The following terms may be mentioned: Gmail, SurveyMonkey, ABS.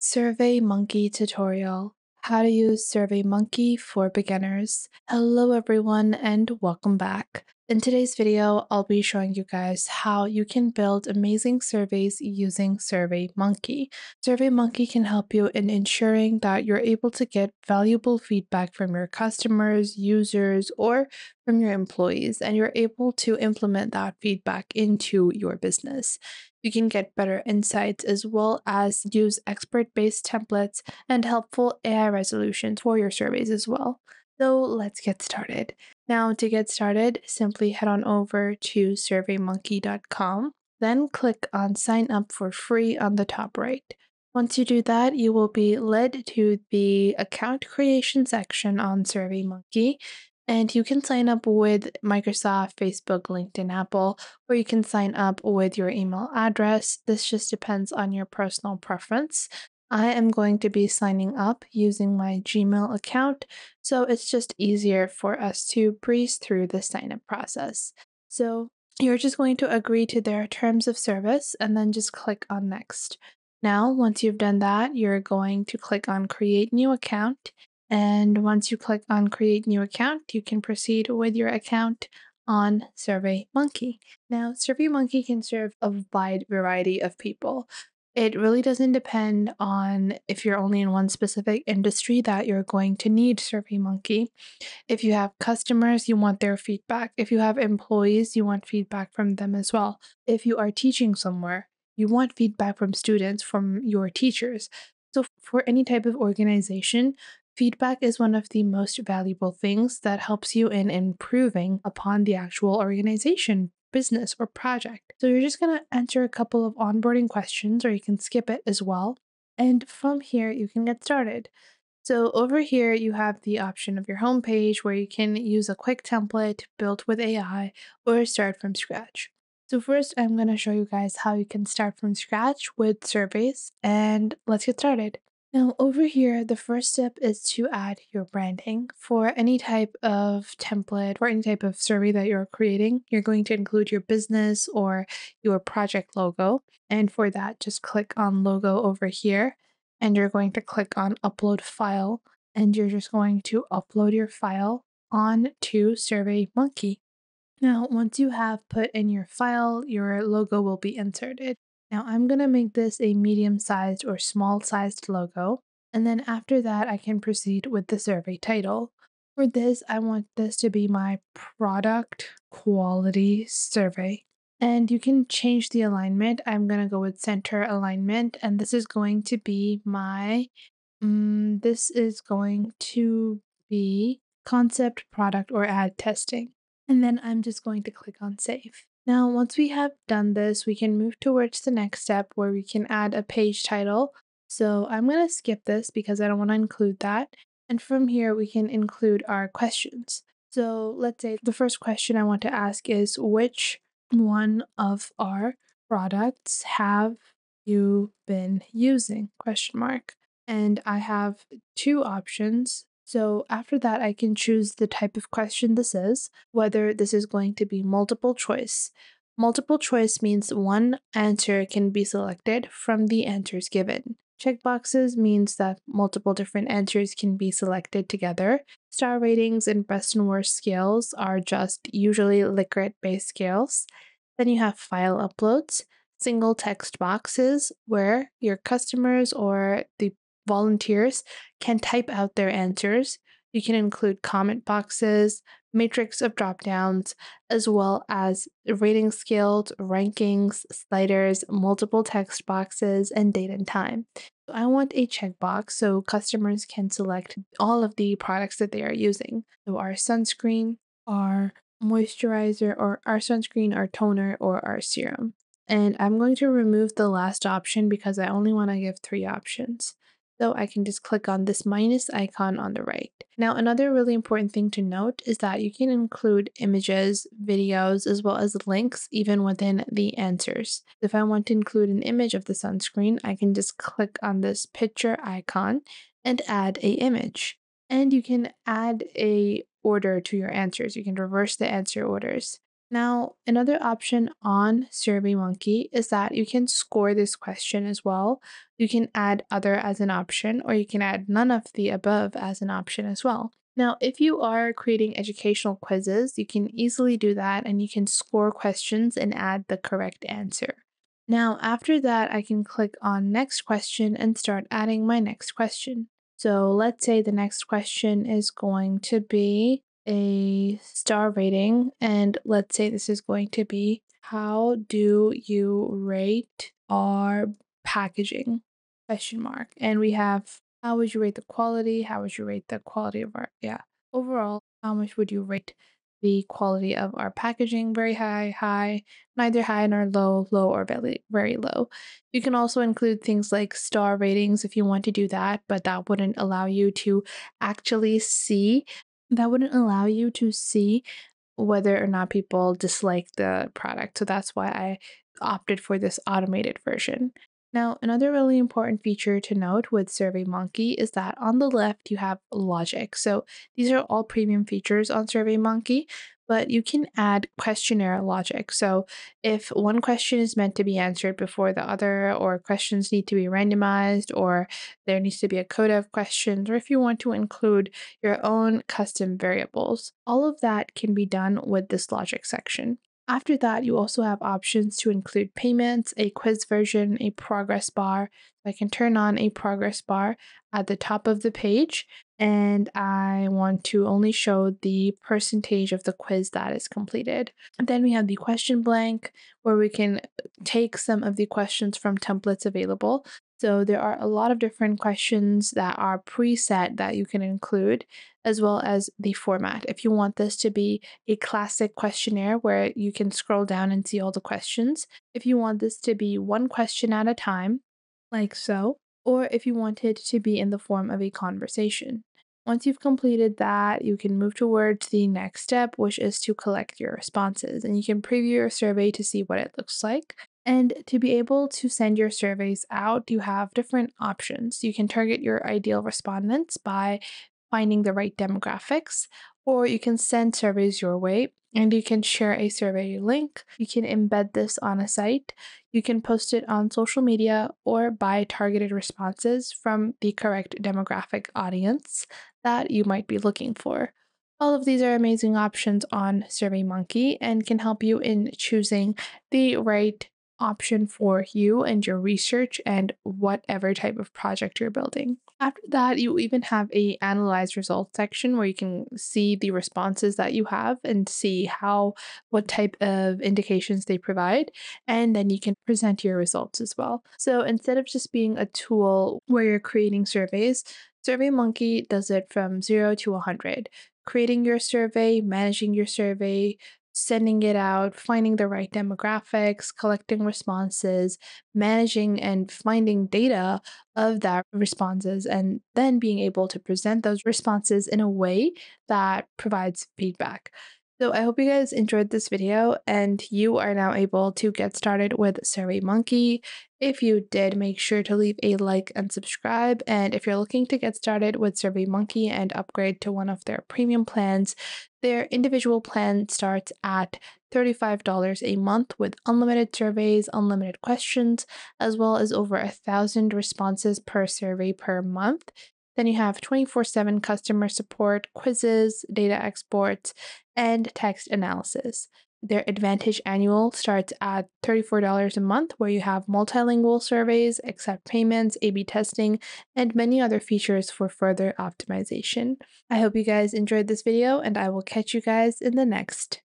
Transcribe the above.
SurveyMonkey tutorial, how to use SurveyMonkey for beginners. Hello everyone and welcome back. In today's video, I'll be showing you guys how you can build amazing surveys using SurveyMonkey. SurveyMonkey can help you in ensuring that you're able to get valuable feedback from your customers, users, or from your employees, and you're able to implement that feedback into your business. You can get better insights as well as use expert-based templates and helpful AI resolutions for your surveys as well. So let's get started. Now, to get started, simply head on over to surveymonkey.com, then click on sign up for free on the top right. Once you do that, you will be led to the account creation section on SurveyMonkey, and you can sign up with Microsoft, Facebook, LinkedIn, Apple, or you can sign up with your email address. This just depends on your personal preference. I am going to be signing up using my Gmail account, so it's just easier for us to breeze through the sign-up process. So you're just going to agree to their terms of service and then just click on next. Now, once you've done that, you're going to click on create new account. And once you click on create new account, you can proceed with your account on SurveyMonkey. Now, SurveyMonkey can serve a wide variety of people. It really doesn't depend on if you're only in one specific industry that you're going to need SurveyMonkey. If you have customers, you want their feedback. If you have employees, you want feedback from them as well. If you are teaching somewhere, you want feedback from students, from your teachers. So for any type of organization, feedback is one of the most valuable things that helps you in improving upon the actual organization, business, or project. So you're just going to answer a couple of onboarding questions, or you can skip it as well. And from here, you can get started. So over here, you have the option of your homepage where you can use a quick template built with AI or start from scratch. So first, I'm going to show you guys how you can start from scratch with surveys, and let's get started. Now over here, the first step is to add your branding. For any type of template or any type of survey that you're creating, you're going to include your business or your project logo. And for that, just click on logo over here, and you're going to click on upload file, and you're just going to upload your file onto SurveyMonkey. Now, once you have put in your file, your logo will be inserted. Now I'm going to make this a medium-sized or small-sized logo, and then after that I can proceed with the survey title. For this, I want this to be my product quality survey, and you can change the alignment. I'm going to go with center alignment, and this is going to be my concept, product, or ad testing, and then I'm just going to click on save. Now, once we have done this, we can move towards the next step where we can add a page title. So I'm going to skip this because I don't want to include that. And from here, we can include our questions. So let's say the first question I want to ask is, which one of our products have you been using? ? And I have two options. So after that, I can choose the type of question this is, whether this is going to be multiple choice. Multiple choice means one answer can be selected from the answers given. Checkboxes means that multiple different answers can be selected together. Star ratings and best and worst scales are just usually Likert-based scales. Then you have file uploads, single text boxes where your customers or the volunteers can type out their answers. You can include comment boxes, matrix of drop-downs, as well as rating scales, rankings, sliders, multiple text boxes, and date and time. So I want a checkbox so customers can select all of the products that they are using. So our sunscreen, our moisturizer, or our sunscreen, our toner, or our serum. And I'm going to remove the last option because I only want to give three options. So I can just click on this minus icon on the right. Now, another really important thing to note is that you can include images, videos, as well as links even within the answers. If I want to include an image of the sunscreen, I can just click on this picture icon and add an image. And you can add an order to your answers. You can reverse the answer orders. Now, another option on SurveyMonkey is that you can score this question as well. You can add other as an option, or you can add none of the above as an option as well. Now, if you are creating educational quizzes, you can easily do that, and you can score questions and add the correct answer. Now, after that, I can click on next question and start adding my next question. So let's say the next question is going to be a star rating, and let's say this is going to be, how do you rate our packaging? Question mark. And we have, how would you rate the quality? How would you rate the quality of our, overall, how much would you rate the quality of our packaging? Very high, high, neither high nor low, low or very, very low. You can also include things like star ratings if you want to do that, but that wouldn't allow you to actually see, whether or not people dislike the product. So that's why I opted for this automated version. Now, another really important feature to note with SurveyMonkey is that on the left you have logic. So these are all premium features on SurveyMonkey, but you can add questionnaire logic. So if one question is meant to be answered before the other, or questions need to be randomized, or there needs to be a code of questions, or if you want to include your own custom variables, all of that can be done with this logic section. After that, you also have options to include payments, a quiz version, a progress bar. I can turn on a progress bar at the top of the page, and I want to only show the percentage of the quiz that is completed. And then we have the question blank, where we can take some of the questions from templates available. So there are a lot of different questions that are preset that you can include, as well as the format. If you want this to be a classic questionnaire where you can scroll down and see all the questions, if you want this to be one question at a time, like so, or if you want it to be in the form of a conversation. Once you've completed that, you can move towards the next step, which is to collect your responses, and you can preview your survey to see what it looks like. And to be able to send your surveys out, you have different options. You can target your ideal respondents by finding the right demographics, or you can send surveys your way, and you can share a survey link. You can embed this on a site. You can post it on social media, or buy targeted responses from the correct demographic audience that you might be looking for. All of these are amazing options on SurveyMonkey and can help you in choosing the right option for you and your research and whatever type of project you're building. After that, you even have an analyze results section where you can see the responses that you have and see what type of indications they provide, and then you can present your results as well. So instead of just being a tool where you're creating surveys, SurveyMonkey does it from 0 to 100. Creating your survey, managing your survey, sending it out, finding the right demographics, collecting responses, managing and finding data of that responses, and then being able to present those responses in a way that provides feedback. So I hope you guys enjoyed this video, and you are now able to get started with SurveyMonkey. If you did, make sure to leave a like and subscribe. And if you're looking to get started with SurveyMonkey and upgrade to one of their premium plans, their individual plan starts at $35 a month with unlimited surveys, unlimited questions, as well as over 1,000 responses per survey per month. Then you have 24/7 customer support, quizzes, data exports, and text analysis. Their Advantage Annual starts at $34 a month, where you have multilingual surveys, accept payments, A/B testing, and many other features for further optimization. I hope you guys enjoyed this video, and I will catch you guys in the next.